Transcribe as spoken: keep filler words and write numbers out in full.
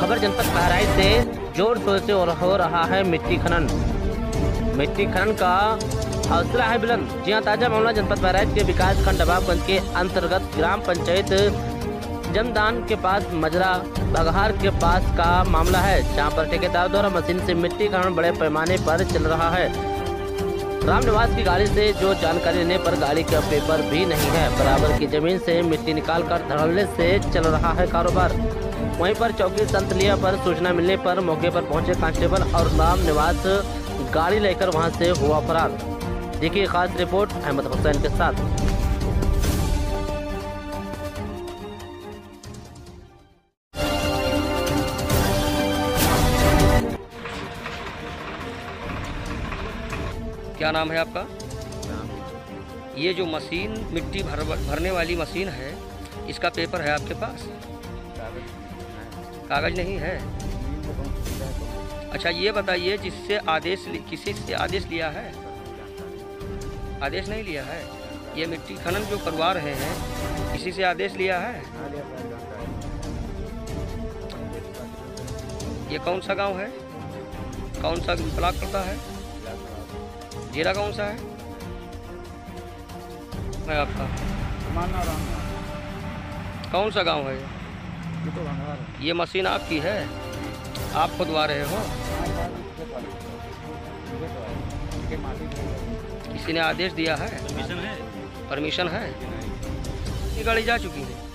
खबर जनपद बहराइच से जोर शोर से हो रहा है मिट्टी खनन। मिट्टी खनन का हौसला है बुलंद। जी हाँ, ताजा मामला जनपद बहराइच के विकास खंड अभावगंज के अंतर्गत ग्राम पंचायत जमदान के पास मजरा बघार के पास का मामला है, जहाँ पर ठेकेदार द्वारा मशीन से मिट्टी खनन बड़े पैमाने पर चल रहा है। रामनिवास की गाड़ी से जो जानकारी लेने पर गाड़ी का पेपर भी नहीं है, बराबर की जमीन से मिट्टी निकालकर धड़ल्ले से चल रहा है कारोबार। वहीं पर चौकी तंतलिया पर सूचना मिलने पर मौके पर पहुंचे कांस्टेबल और रामनिवास गाड़ी लेकर वहां से हुआ फरार। देखिए खास रिपोर्ट अहमद हुसैन के साथ। क्या नाम है आपका? ये जो मशीन मिट्टी भर भरने वाली मशीन है, इसका पेपर है आपके पास? कागज़ नहीं है। अच्छा, ये बताइए जिससे आदेश किसी से आदेश लिया है? आदेश नहीं लिया है। ये मिट्टी खनन जो करवा रहे हैं, किसी से आदेश लिया है? ये कौन सा गांव है, कौन सा ब्लॉक पड़ता है, जिला कौन सा है? मैं आपका कौन सा गांव है? ये मशीन आपकी है, आप खुदवा रहे हो? किसी ने आदेश दिया है? परमिशन है? ये गाड़ी जा चुकी है।